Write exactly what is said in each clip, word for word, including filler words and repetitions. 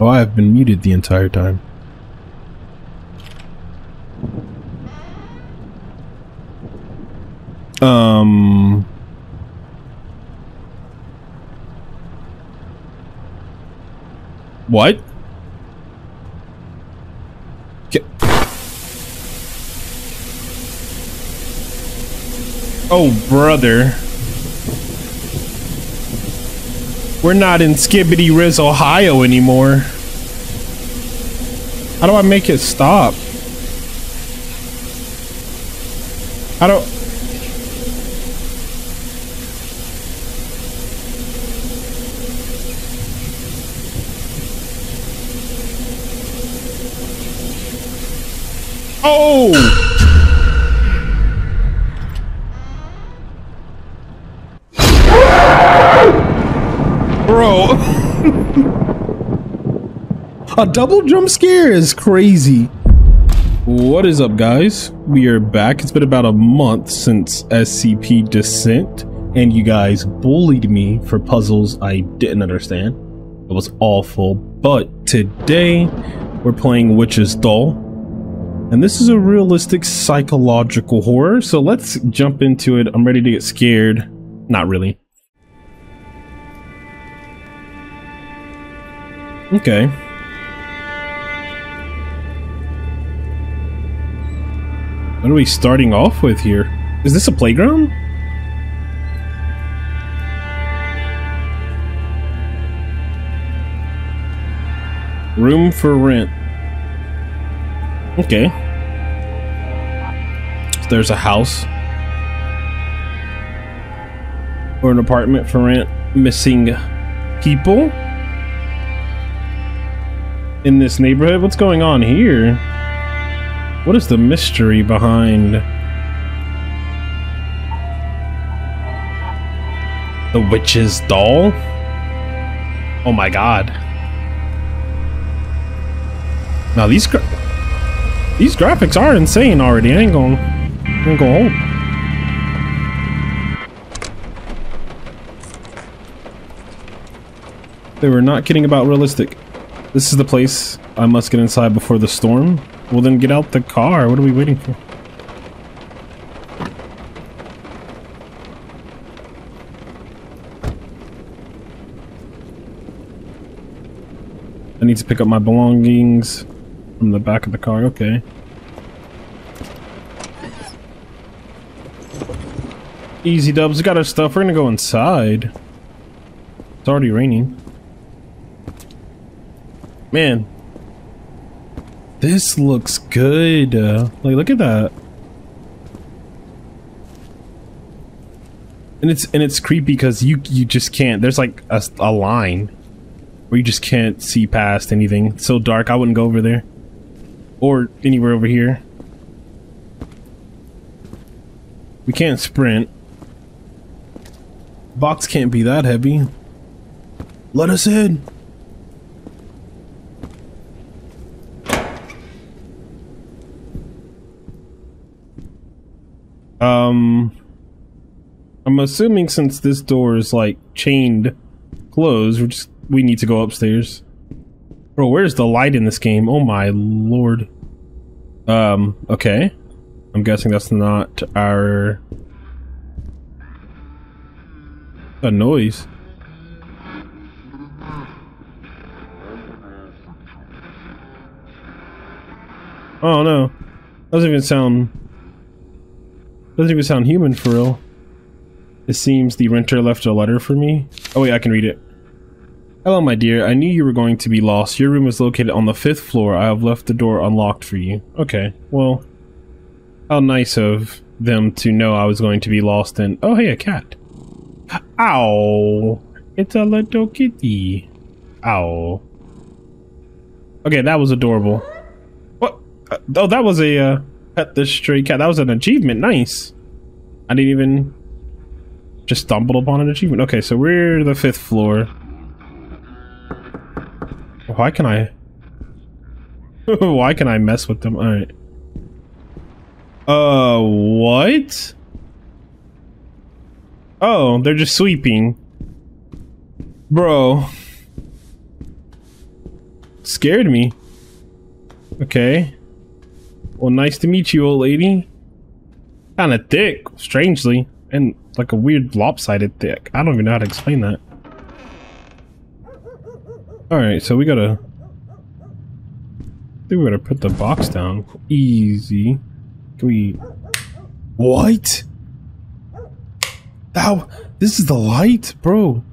Oh, I have been muted the entire time. Um... What? K- oh, brother. We're not in Skibbity Riz, Ohio anymore. How do I make it stop? I don't... Oh! Bro. A double jump scare is crazy. What is up, guys? We are back. It's been about a month since S C P Descent, and you guys bullied me for puzzles I didn't understand. It was awful. But today, we're playing Witch's Doll. And this is a realistic psychological horror, so let's jump into it. I'm ready to get scared. Not really. Okay. What are we starting off with here? Is this a playground? Room for rent. Okay. So there's a house. Or an apartment for rent. Missing people in this neighborhood. What's going on here? What is the mystery behind the Witch's Doll? Oh my god. Now these cr- These graphics are insane already. I ain't gonna, I ain't gonna hold. They were not kidding about realistic. This is the place. I must get inside before the storm. Well, then get out the car. What are we waiting for? I need to pick up my belongings from the back of the car, okay. Easy dubs, we got our stuff, we're gonna go inside. It's already raining. Man. This looks good. Uh, like, look at that. And it's and it's creepy because you, you just can't, there's like a, a line where you just can't see past anything. It's so dark, I wouldn't go over there. Or anywhere over here. We can't sprint. Box can't be that heavy. Let us in. Um, I'm assuming since this door is like chained closed, we're just, we need to go upstairs. Bro, where's the light in this game? Oh my lord. Um, okay. I'm guessing that's not our... a noise. Oh no. Doesn't even sound... doesn't even sound human for real. It seems the renter left a letter for me. Oh wait, I can read it. Hello, my dear. I knew you were going to be lost. Your room is located on the fifth floor. I have left the door unlocked for you. Okay, well, how nice of them to know I was going to be lost and... oh, hey, a cat. Ow. It's a little kitty. Ow. Okay, that was adorable. What? Oh, that was a, uh, pet the stray cat. That was an achievement. Nice. I didn't even... just stumbled upon an achievement. Okay, so we're the fifth floor. Why can I? Why can I mess with them? All right. Uh, what? Oh, they're just sweeping, bro. Scared me. Okay. Well, nice to meet you, old lady. Kind of thick, strangely. And like a weird lopsided thick. I don't even know how to explain that. Alright, so we gotta... I think we gotta put the box down. Easy. Can we... What? Ow! This is the light? Bro.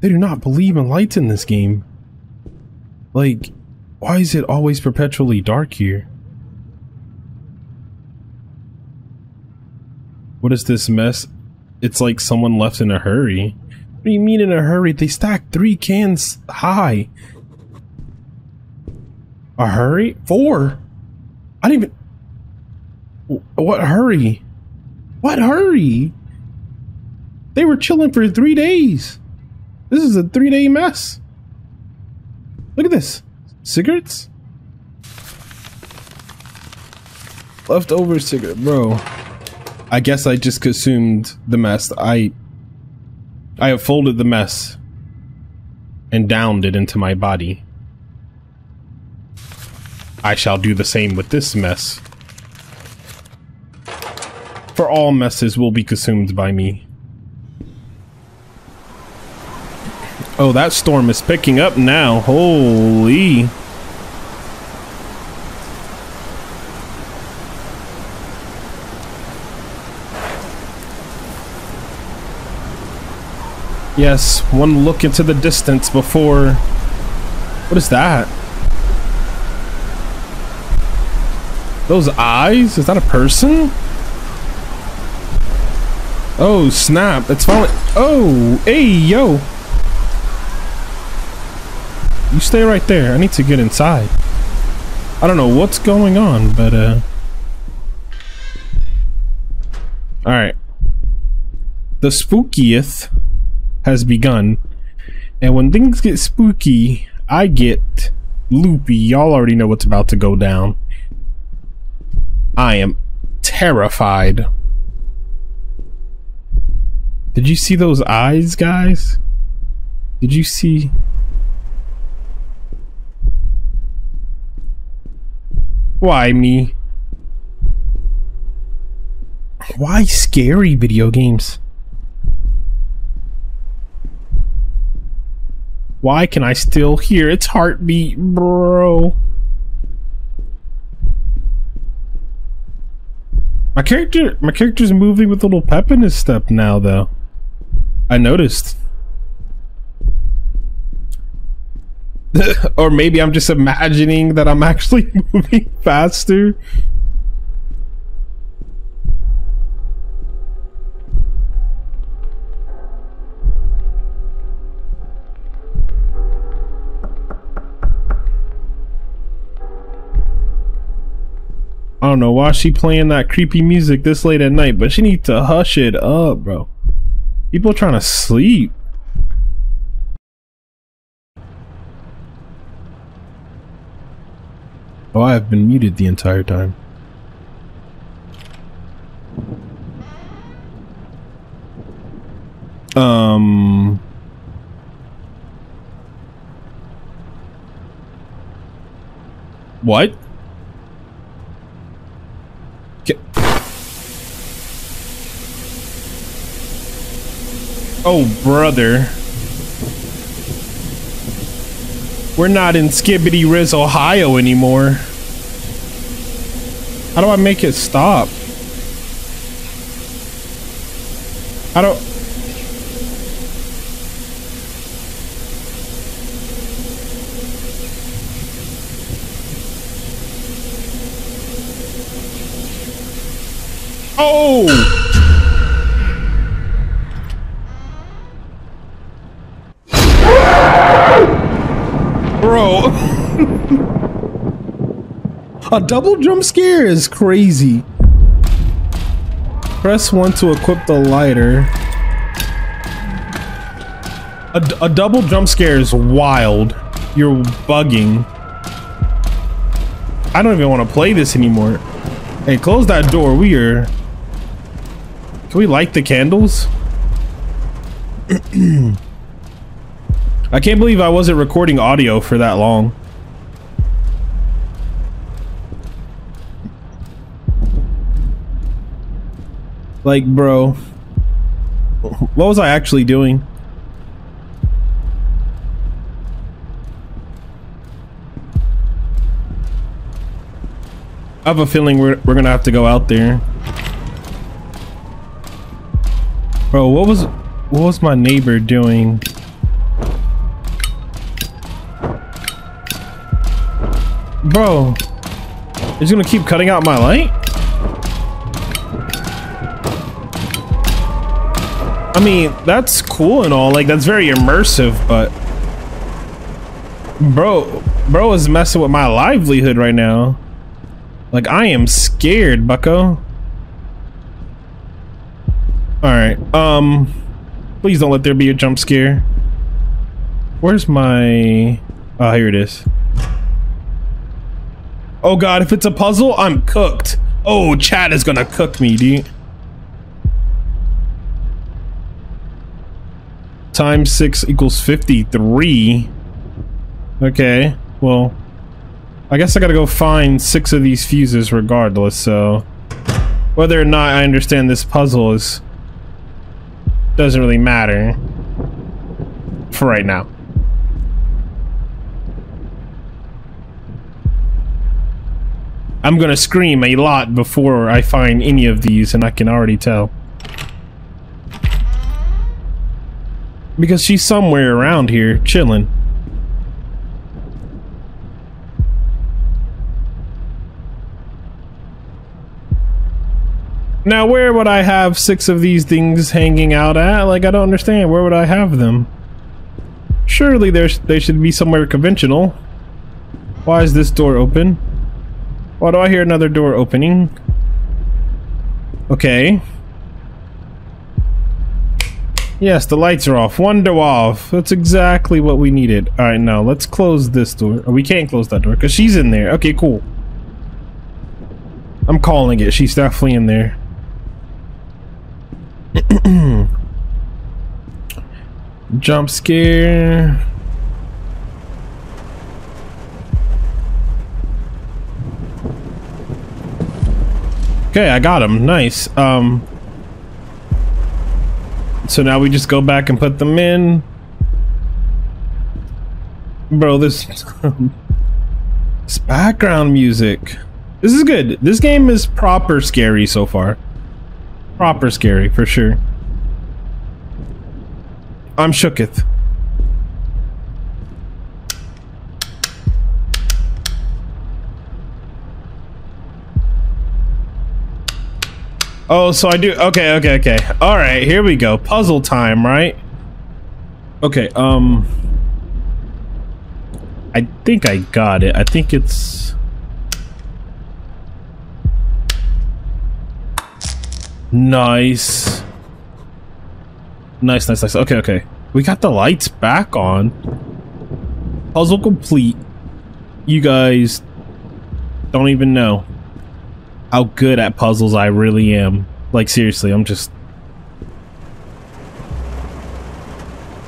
They do not believe in lights in this game. Like, why is it always perpetually dark here? What is this mess? It's like someone left in a hurry. What do you mean in a hurry? They stacked three cans high. A hurry? Four? I didn't even... What hurry? What hurry? They were chilling for three days. This is a three-day mess. Look at this. Cigarettes? Leftover cigarette, bro. I guess I just consumed the mess. I... I have folded the mess and downed it into my body. I shall do the same with this mess. For all messes will be consumed by me. Oh, that storm is picking up now. Holy. Yes, one look into the distance before... What is that? Those eyes? Is that a person? Oh, snap. It's falling. Oh, hey, yo. You stay right there. I need to get inside. I don't know what's going on, but uh all right. The spookieth has begun. And when things get spooky, I get loopy. Y'all already know what's about to go down. I am terrified. Did you see those eyes, guys? Did you see? Why me? Why scary video games? Why can I still hear its heartbeat, bro? My character, my character's moving with a little pep in his step now, though. I noticed. Or maybe I'm just imagining that I'm actually moving faster. I don't know why she playing that creepy music this late at night, but she needs to hush it up, bro. People trying to sleep. Oh, I have been muted the entire time. Um... What? K- oh, brother. We're not in Skibbity Riz, Ohio anymore. How do I make it stop? I don't... Oh! A double jump scare is crazy. Press one to equip the lighter. A, d a double jump scare is wild. You're bugging. I don't even want to play this anymore. Hey, close that door. We are... Can we light the candles? I can't believe I wasn't recording audio for that long. Like, bro, what was I actually doing? I have a feeling we're, we're gonna have to go out there. Bro, what was what was my neighbor doing? Bro, he's gonna keep cutting out my light? I mean, that's cool and all, like that's very immersive, but bro, bro is messing with my livelihood right now. Like, I am scared, bucko. Alright, um, please don't let there be a jump scare. Where's my... Oh, here it is. Oh god, if it's a puzzle, I'm cooked. Oh, Chad is gonna cook me, dude. Times six equals fifty-three. Okay, well, I guess I gotta go find six of these fuses regardless, so... Whether or not I understand this puzzle is... doesn't really matter for right now. I'm gonna scream a lot before I find any of these, and I can already tell. Because she's somewhere around here, chilling. Now, where would I have six of these things hanging out at? Like, I don't understand. Where would I have them? Surely there's, they should be somewhere conventional. Why is this door open? Why do I hear another door opening? Okay. Yes, the lights are off. One door off. That's exactly what we needed. All right, now let's close this door. Oh, we can't close that door because she's in there. Okay, cool. I'm calling it. She's definitely in there. Jump scare. Okay, I got him. Nice. Um so now we just go back and put them in. Bro, this this background music, this is good. This game is proper scary so far. Proper scary for sure. I'm shooketh. Oh, so I do. Okay, okay, okay. All right, here we go. Puzzle time, right? Okay, um I think I got it. I think it's nice. Nice, nice, nice. Okay, okay. We got the lights back on. Puzzle complete. You guys don't even know how good at puzzles I really am. Like, seriously, I'm just...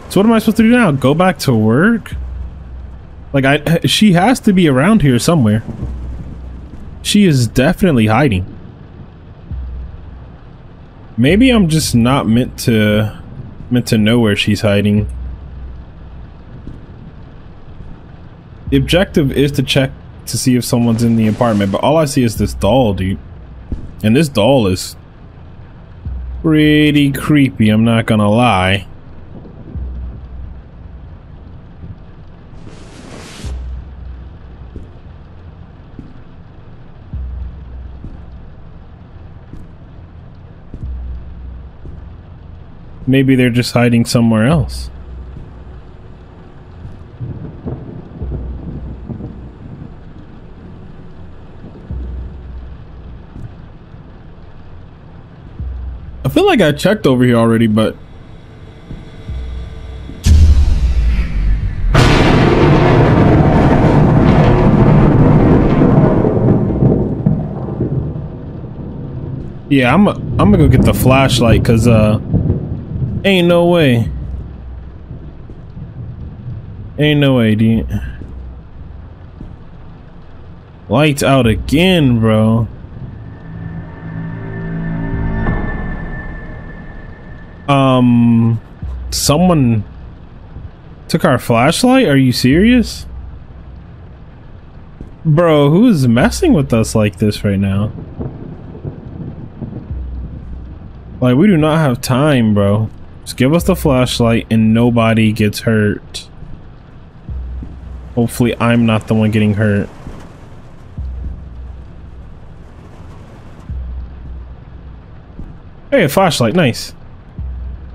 So what am I supposed to do now? Go back to work? Like, I... She has to be around here somewhere. She is definitely hiding. Maybe I'm just not meant to... meant to know where she's hiding. The objective is to check to see if someone's in the apartment, but all I see is this doll, dude, and this doll is pretty creepy, I'm not gonna lie. Maybe they're just hiding somewhere else. I feel like I checked over here already, but... Yeah, I'm, I'm gonna go get the flashlight, cause, uh... ain't no way. Ain't no way, dude. Lights out again, bro. Um, someone took our flashlight? Are you serious? Bro, who is messing with us like this right now? Like, we do not have time, bro. Just give us the flashlight and nobody gets hurt. Hopefully, I'm not the one getting hurt. Hey, a flashlight. Nice.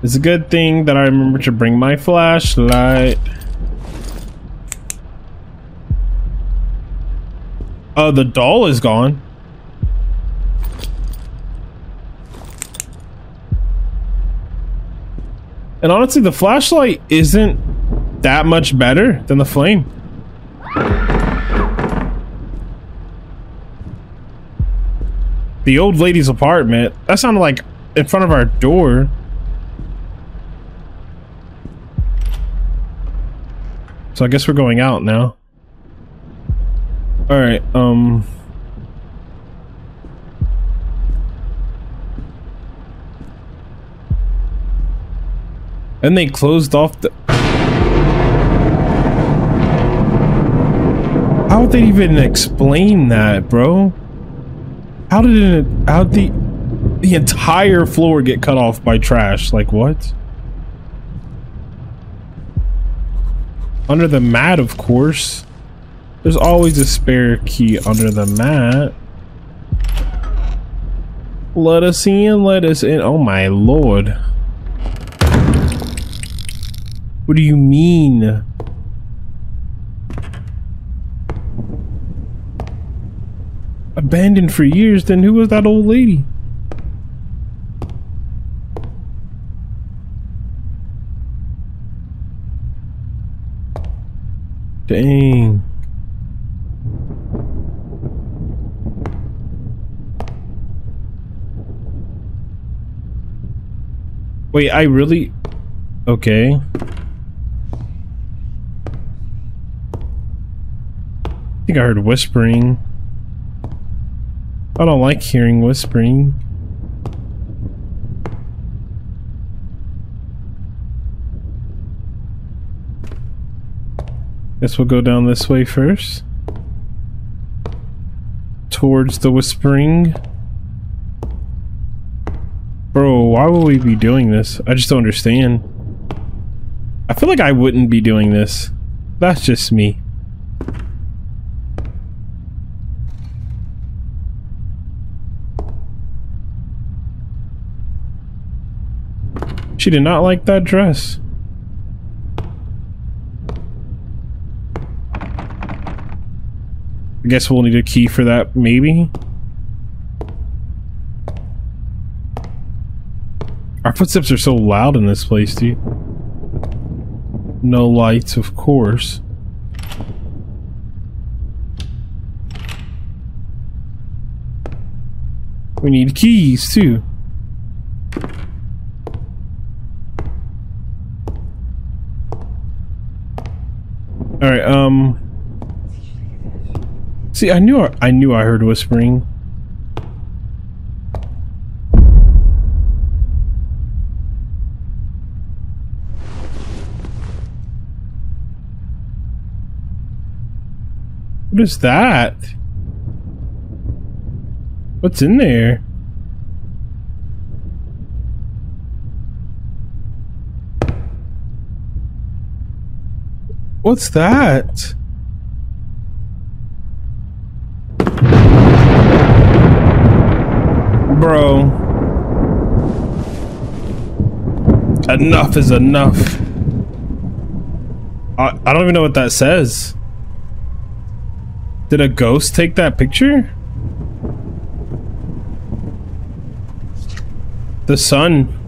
It's a good thing that I remember to bring my flashlight. Oh, uh, the doll is gone. And honestly, the flashlight isn't that much better than the flame. The old lady's apartment. That sounded like in front of our door. So I guess we're going out now. All right, um... and they closed off the... How would they even explain that, bro? How did it... How'd the... The entire floor get cut off by trash? Like, what? Under the mat, of course. There's always a spare key under the mat. Let us in, let us in. Oh my lord. What do you mean? Abandoned for years, then who was that old lady? Dang. Wait, I really... Okay. I think I heard whispering. I don't like hearing whispering. Guess we'll go down this way first. Towards the whispering. Bro, why would we be doing this? I just don't understand. I feel like I wouldn't be doing this. That's just me. She did not like that dress. I guess we'll need a key for that, maybe. Our footsteps are so loud in this place, dude. No lights, of course. We need keys, too. All right, um... see, I knew I, I knew I heard whispering. What is that? What's in there? What's that? Bro. Enough is enough. I, I don't even know what that says. Did a ghost take that picture? The sun.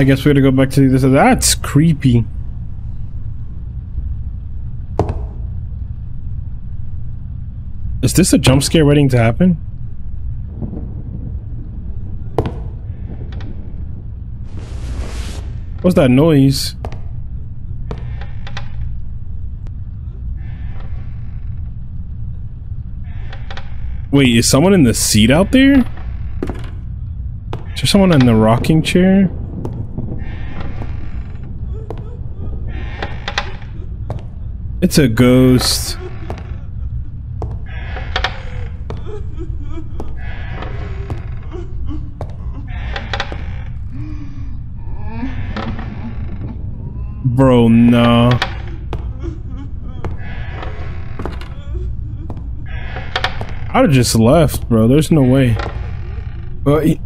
I guess we gotta go back to this. That's creepy. Is this a jump scare waiting to happen? What's that noise? Wait, is someone in the seat out there? Is there someone in the rocking chair? It's a ghost. Bro, nah. I'd have just left, bro. There's no way. But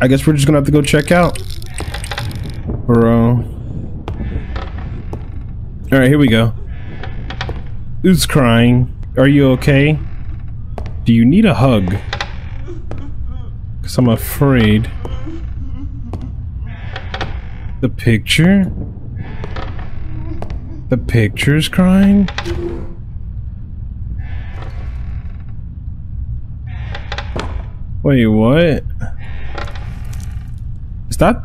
I guess we're just gonna have to go check out, bro. All right, here we go. Who's crying? Are you okay? Do you need a hug? Cause I'm afraid. The picture? The picture's crying? Wait, what? Is that?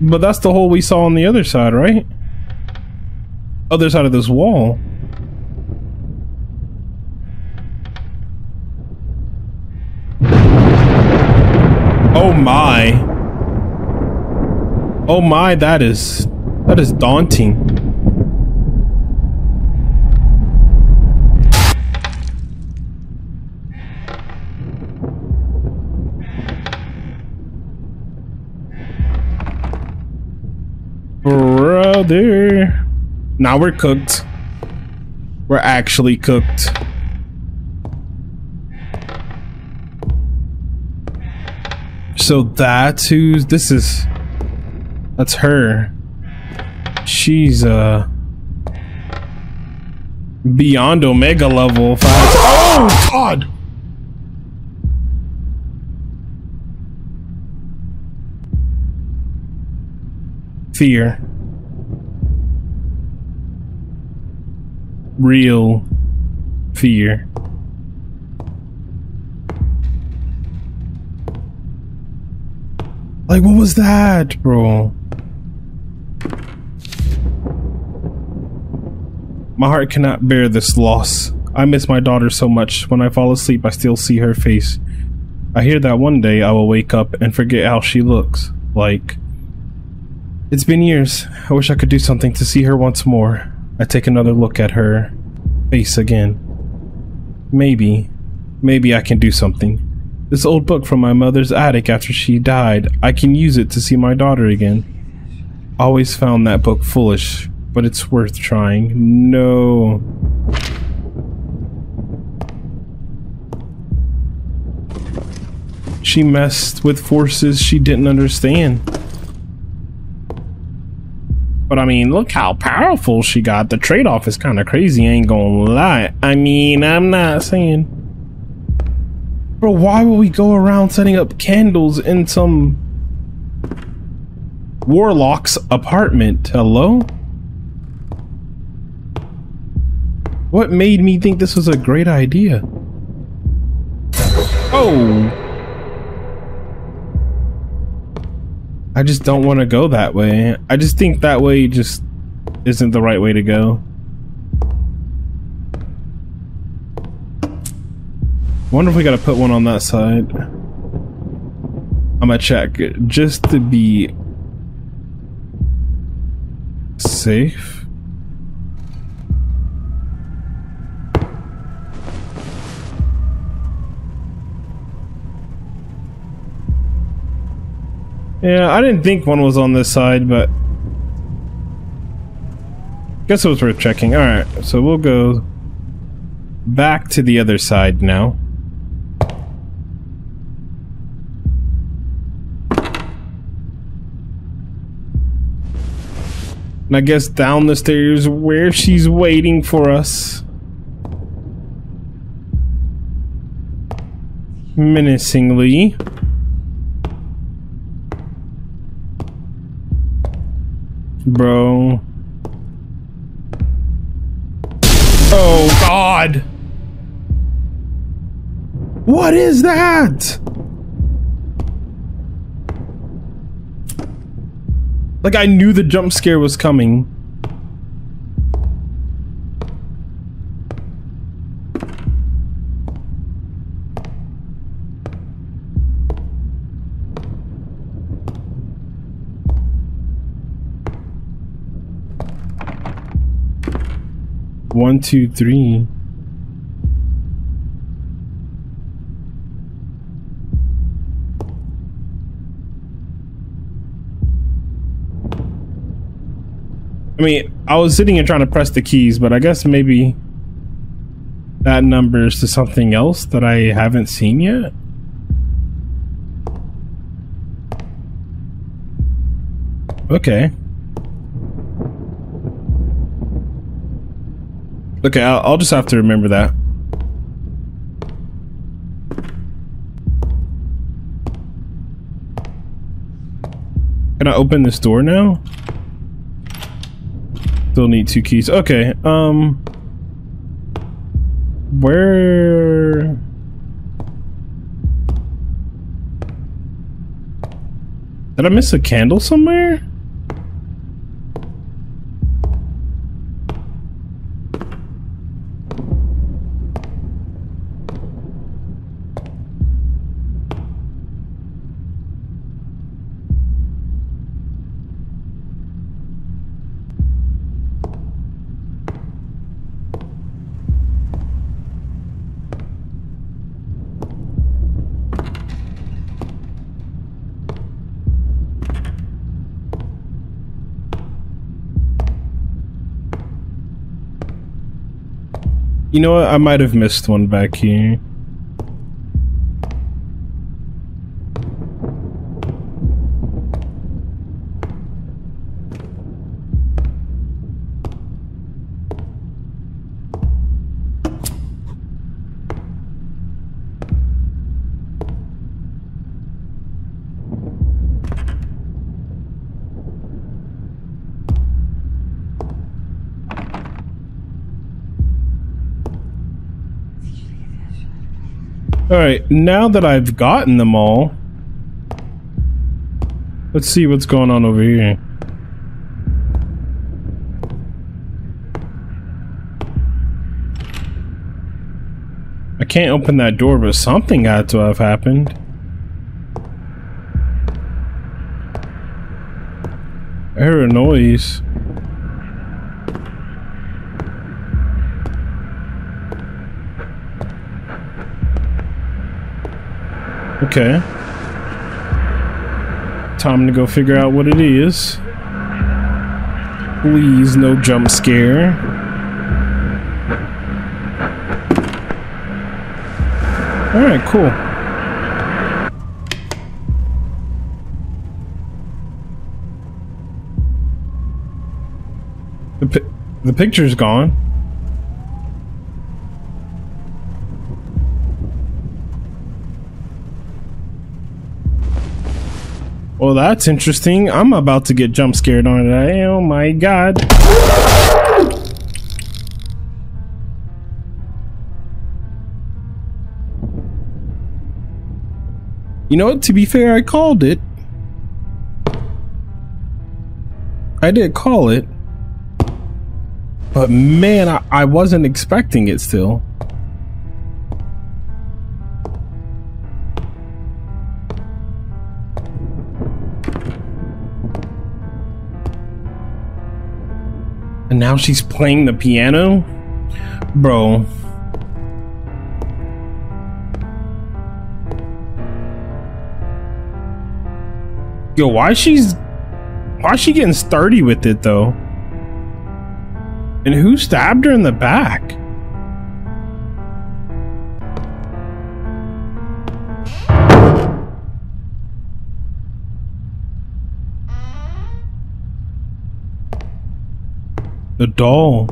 But that's the hole we saw on the other side, right? Other side of this wall. Oh my. Oh my, that is, that is daunting. Brother. Now we're cooked. We're actually cooked. So that's who's, this is... That's her. She's uh beyond Omega level five. Oh God! Fear. Real fear. Like, what was that, bro? My heart cannot bear this loss. I miss my daughter so much. When I fall asleep, I still see her face. I hear that one day I will wake up and forget how she looks like. It's been years. I wish I could do something to see her once more. I take another look at her face again. Maybe, maybe I can do something. This old book from my mother's attic after she died, I can use it to see my daughter again. I always found that book foolish, but it's worth trying. No. She messed with forces she didn't understand. But I mean, look how powerful she got. The trade-off is kind of crazy, ain't gonna lie. I mean, I'm not saying. Bro, why would we go around setting up candles in some warlock's apartment? Hello? What made me think this was a great idea? Oh! I just don't want to go that way. I just think that way just isn't the right way to go. Wonder if we gotta put one on that side. I'm gonna check just to be safe. Yeah, I didn't think one was on this side, but guess it was worth checking. Alright, so we'll go back to the other side now. And I guess down the stairs where she's waiting for us. Menacingly. Bro. Oh God. What is that? Like, I knew the jump scare was coming. One, two, three. I mean, I was sitting here trying to press the keys, but I guess maybe that numbers to something else that I haven't seen yet. Okay. Okay, I'll, I'll just have to remember that. Can I open this door now? Still need two keys. Okay, um... where... did I miss a candle somewhere? You know what? I might have missed one back here. Alright, now that I've gotten them all, let's see what's going on over here. I can't open that door, but something had to have happened. I heard a noise. Okay. Time to go figure out what it is. Please, no jump scare. Alright, cool. The pi- the picture's gone. Well, that's interesting. I'm about to get jump scared on it. Oh my god. You know what? To be fair, I called it. I did call it. But man, I, I wasn't expecting it still. And now she's playing the piano? Bro. Yo, why she's... why is she getting sturdy with it, though? And who stabbed her in the back? The doll.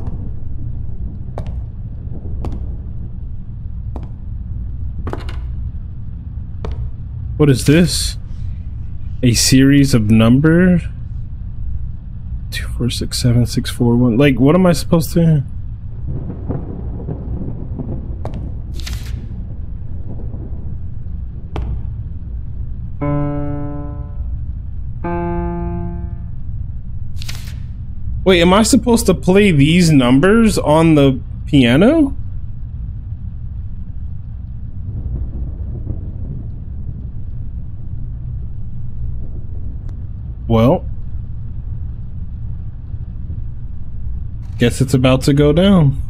What is this? A series of numbers? Two, four, six, seven, six, four, one. Like, what am I supposed to? Wait, am I supposed to play these numbers on the piano? Well, guess it's about to go down.